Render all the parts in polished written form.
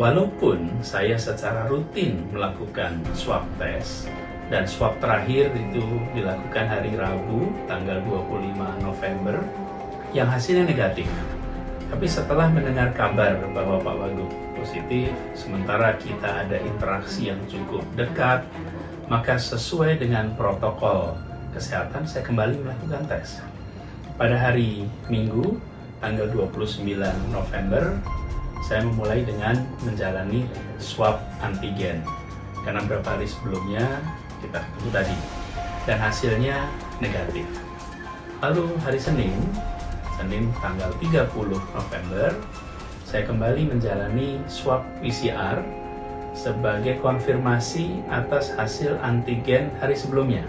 Walaupun saya secara rutin melakukan swab test, dan swab terakhir itu dilakukan hari Rabu tanggal 25 November yang hasilnya negatif. Tapi setelah mendengar kabar bahwa Pak Wagub positif, sementara kita ada interaksi yang cukup dekat, maka sesuai dengan protokol kesehatan saya kembali melakukan tes. Pada hari Minggu tanggal 29 November saya memulai dengan menjalani swab antigen, karena beberapa hari sebelumnya kita ketemu tadi, dan hasilnya negatif. Lalu hari Senin tanggal 30 November, saya kembali menjalani swab PCR sebagai konfirmasi atas hasil antigen hari sebelumnya.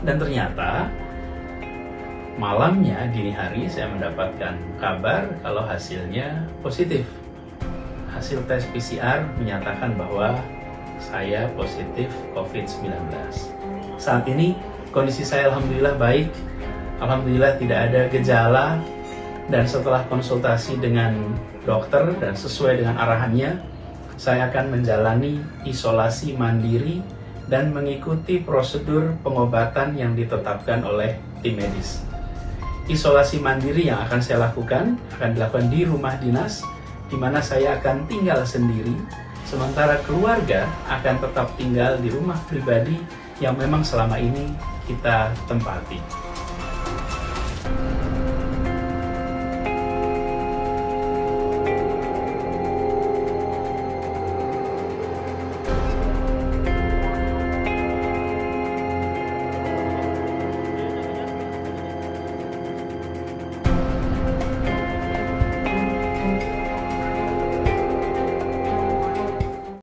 Dan ternyata malamnya, dini hari, saya mendapatkan kabar kalau hasilnya positif. Hasil tes PCR menyatakan bahwa saya positif COVID-19. Saat ini kondisi saya alhamdulillah baik, alhamdulillah tidak ada gejala, dan setelah konsultasi dengan dokter dan sesuai dengan arahannya, saya akan menjalani isolasi mandiri dan mengikuti prosedur pengobatan yang ditetapkan oleh tim medis. Isolasi mandiri yang akan saya lakukan akan dilakukan di rumah dinas, di mana saya akan tinggal sendiri. Sementara keluarga akan tetap tinggal di rumah pribadi yang memang selama ini kita tempati.